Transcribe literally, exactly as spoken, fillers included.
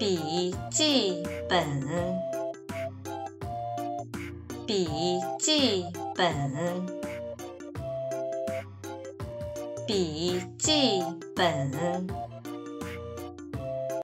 笔记本，笔记本，笔记本。